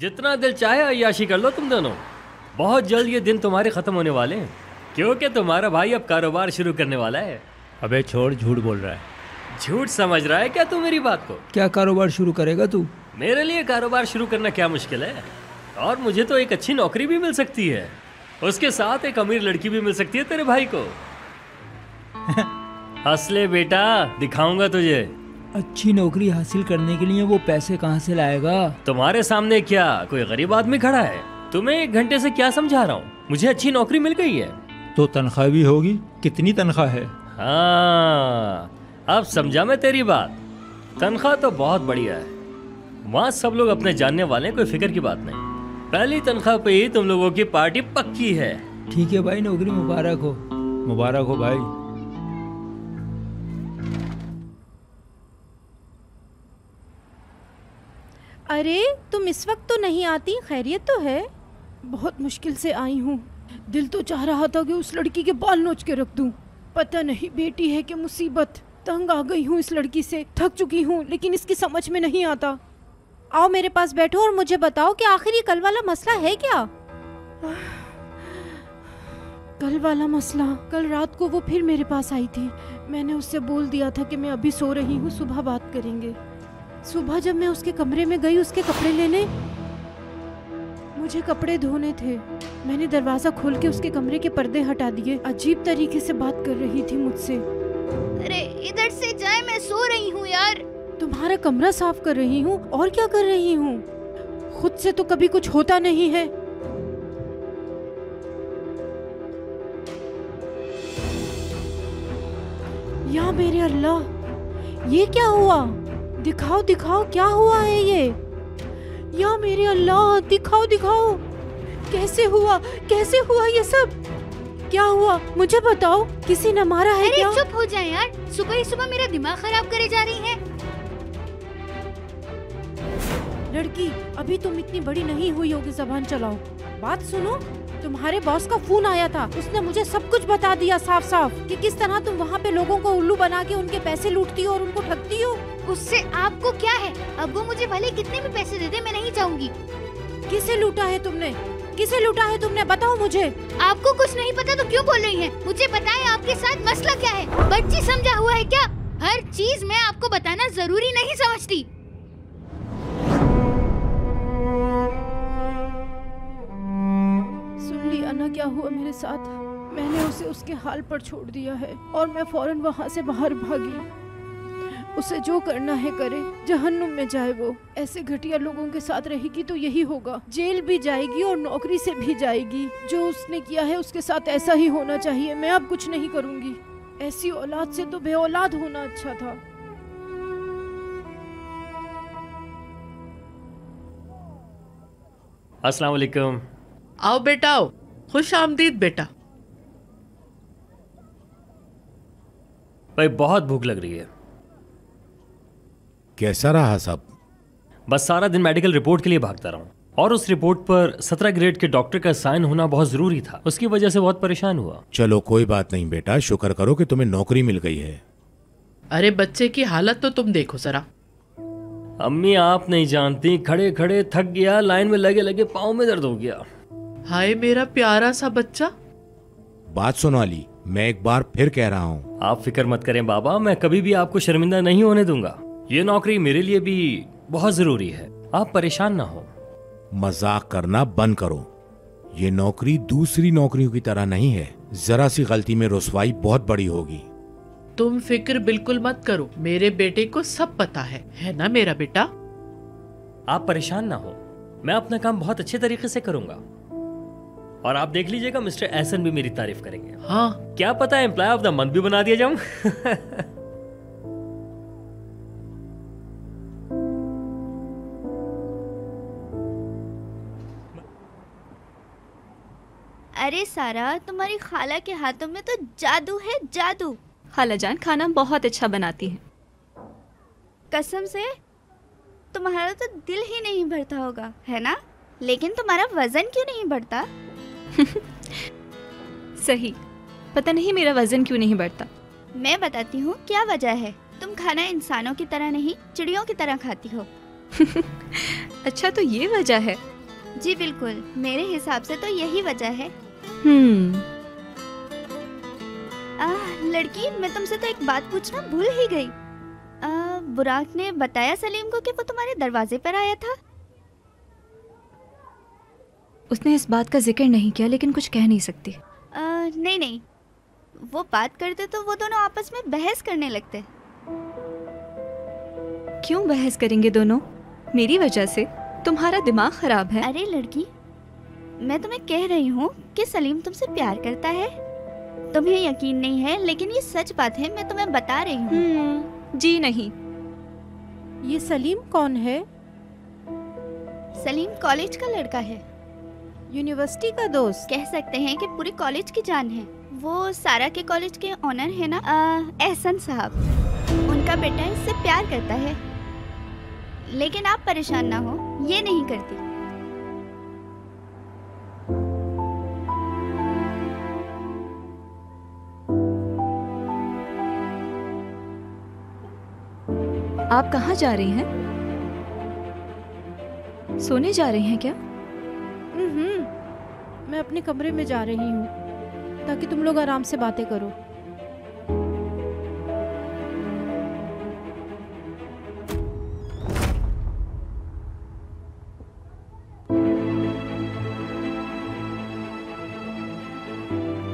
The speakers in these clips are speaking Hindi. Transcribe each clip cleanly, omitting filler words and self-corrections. जितना दिल चाहे अय्याशी कर लो तुम दोनों, बहुत जल्द ये दिन तुम्हारे ख़त्म होने वाले हैं, क्योंकि तुम्हारा भाई अब कारोबार शुरू करने वाला है। अबे छोड़, झूठ बोल रहा है। झूठ समझ रहा है क्या तू मेरी बात को? क्या कारोबार शुरू करेगा तू? मेरे लिए कारोबार शुरू करना क्या मुश्किल है, और मुझे तो एक अच्छी नौकरी भी मिल सकती है, उसके साथ एक अमीर लड़की भी मिल सकती है तेरे भाई को। हंस ले बेटा, दिखाऊंगा तुझे। अच्छी नौकरी हासिल करने के लिए वो पैसे कहाँ से लाएगा? तुम्हारे सामने क्या कोई गरीब आदमी खड़ा है? तुम्हें एक घंटे से क्या समझा रहा हूँ, मुझे अच्छी नौकरी मिल गई है। तो तनख्वाह भी होगी? कितनी तनख्वाह है? हाँ, अब समझा मैं तेरी बात। तनख्वाह तो बहुत बढ़िया है, वहाँ सब लोग अपने जानने वाले हैं, कोई फिक्र की बात नहीं। पहली तनख्वाह पे ही तुम लोगों की पार्टी पक्की है। ठीक है भाई, नौकरी मुबारक हो। मुबारक हो भाई। अरे तुम इस वक्त तो नहीं आती, खैरियत तो है? बहुत मुश्किल से आई हूँ, दिल तो चाह रहा था कि उस लड़की के बाल नोच के रख दूँ। पता नहीं बेटी है कि मुसीबत, तंग आ गई हूँ इस लड़की से, थक चुकी हूँ, लेकिन इसकी समझ में नहीं आता। आओ मेरे पास बैठो और मुझे बताओ कि आखिर ये कल वाला मसला है क्या? कल वाला मसला? कल रात को वो फिर मेरे पास आई थी, मैंने उससे बोल दिया था कि मैं अभी सो रही हूँ, सुबह बात करेंगे। सुबह जब मैं उसके कमरे में गई उसके कपड़े लेने, मुझे कपड़े धोने थे, मैंने दरवाजा खोल के उसके कमरे के पर्दे हटा दिए। अजीब तरीके से बात कर रही थी मुझसे। अरे इधर से जाए, मैं सो रही हूँ यार। तुम्हारा कमरा साफ कर रही हूँ और क्या कर रही हूँ, खुद से तो कभी कुछ होता नहीं है। या मेरे अल्लाह, ये क्या हुआ? दिखाओ दिखाओ क्या हुआ है ये। या मेरे अल्लाह, दिखाओ दिखाओ, कैसे हुआ, कैसे हुआ ये सब? क्या हुआ मुझे बताओ, किसी ने मारा है क्या? अरे चुप हो जाए यार, सुबह ही सुबह मेरा दिमाग खराब करे जा रही है। लड़की अभी तुम इतनी बड़ी नहीं हुई होगी, जबान चलाओ। बात सुनो, तुम्हारे बॉस का फोन आया था, उसने मुझे सब कुछ बता दिया साफ साफ कि किस तरह तुम वहाँ पे लोगों को उल्लू बना के उनके पैसे लूटती हो और उनको ठगती हो। उससे आपको क्या है, अब वो मुझे भले कितने भी पैसे दे दे, मैं नहीं चाहूँगी। किसे लूटा है तुमने, किसे लूटा है तुमने, बताओ मुझे। आपको कुछ नहीं पता तो क्यों बोल रही हैं? मुझे बताएं आपके साथ मसला क्या है, बच्ची समझा हुआ है क्या? हर चीज मैं आपको बताना जरूरी नहीं समझती। सुन ली अन्ना क्या हुआ मेरे साथ, मैंने उसे उसके हाल पर छोड़ दिया है और मैं फौरन वहाँ से बाहर भागी। उसे जो करना है करे, जहन्नुम में जाए वो। ऐसे घटिया लोगों के साथ रहेगी तो यही होगा, जेल भी जाएगी और नौकरी से भी जाएगी। जो उसने किया है उसके साथ ऐसा ही होना चाहिए, मैं अब कुछ नहीं करूँगी। ऐसी औलाद से तो बेऔलाद होना अच्छा था। अस्सलाम वालेकुम। आओ बेटा आओ, खुश आमदीद बेटा। भाई बहुत भूख लग रही है। कैसा रहा सब? बस सारा दिन मेडिकल रिपोर्ट के लिए भागता रहा हूँ, और उस रिपोर्ट पर 17 ग्रेड के डॉक्टर का साइन होना बहुत जरूरी था, उसकी वजह से बहुत परेशान हुआ। चलो कोई बात नहीं बेटा, शुक्र करो कि तुम्हें नौकरी मिल गई है। अरे बच्चे की हालत तो तुम देखो जरा। अम्मी आप नहीं जानती, खड़े खड़े थक गया, लाइन में लगे लगे पाँव में दर्द हो गया। हाय मेरा प्यारा सा बच्चा। बात सुनो अली, मैं एक बार फिर कह रहा हूँ, आप फिक्र मत करें बाबा, मैं कभी भी आपको शर्मिंदा नहीं होने दूंगा। ये नौकरी मेरे लिए भी बहुत जरूरी है, आप परेशान ना हो। मजाक करना बंद करो, ये नौकरी दूसरी नौकरियों की तरह नहीं है, जरा सी गलती में रुसवाई बहुत बड़ी होगी। तुम फिक्र बिल्कुल मत करो, मेरे बेटे को सब पता है ना मेरा बेटा? आप परेशान ना हो, मैं अपना काम बहुत अच्छे तरीके से करूंगा, और आप देख लीजिएगा मिस्टर एहसन भी मेरी तारीफ करेंगे। हाँ क्या पता है, एम्प्लॉय ऑफ द मंथ भी बना दिया जाऊं। अरे सारा, तुम्हारी खाला के हाथों में तो जादू है, जादू। खाला जान खाना बहुत अच्छा बनाती है। कसम से तुम्हारा तो दिल ही नहीं भरता होगा, है ना? लेकिन तुम्हारा वजन क्यों नहीं बढ़ता? सही, पता नहीं मेरा वजन क्यों नहीं बढ़ता। मैं बताती हूँ क्या वजह है, तुम खाना इंसानों की तरह नहीं चिड़ियों की तरह खाती हो। अच्छा, तो ये वजह है? जी बिल्कुल, मेरे हिसाब से तो यही वजह है। लड़की, मैं तुमसे तो एक बात पूछना भूल ही गई। बुराक ने बताया सलीम को कि वो तुम्हारे दरवाजे पर आया था? उसने इस बात का जिक्र नहीं किया, लेकिन कुछ कह नहीं सकती। नहीं, वो बात करते तो वो दोनों आपस में बहस करने लगते। क्यों बहस करेंगे दोनों? मेरी वजह से? तुम्हारा दिमाग खराब है। अरे लड़की, मैं तुम्हें कह रही हूँ कि सलीम तुमसे प्यार करता है। तुम्हें यकीन नहीं है, लेकिन ये सच बात है, मैं तुम्हें बता रही हूँ। जी नहीं। ये सलीम कौन है? सलीम कॉलेज का लड़का है, यूनिवर्सिटी का दोस्त, कह सकते हैं कि पूरे कॉलेज की जान है। वो सारा के कॉलेज के ऑनर है ना, एहसन साहब, उनका बेटा इससे प्यार करता है। लेकिन आप परेशान ना हो, ये नहीं करती। आप कहाँ जा रही हैं? सोने जा रही हैं क्या? मैं अपने कमरे में जा रही हूँ ताकि तुम लोग आराम से बातें करो।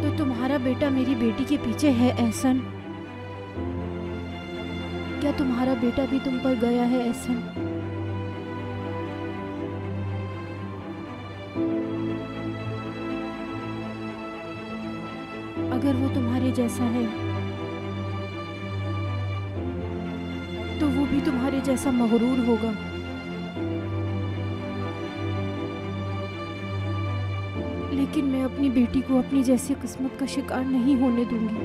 तो तुम्हारा बेटा मेरी बेटी के पीछे है एहसन? क्या तुम्हारा बेटा भी तुम पर गया है एहसन? अगर वो तुम्हारे जैसा है तो वो भी तुम्हारे जैसा मगरूर होगा। लेकिन मैं अपनी बेटी को अपनी जैसी किस्मत का शिकार नहीं होने दूंगी।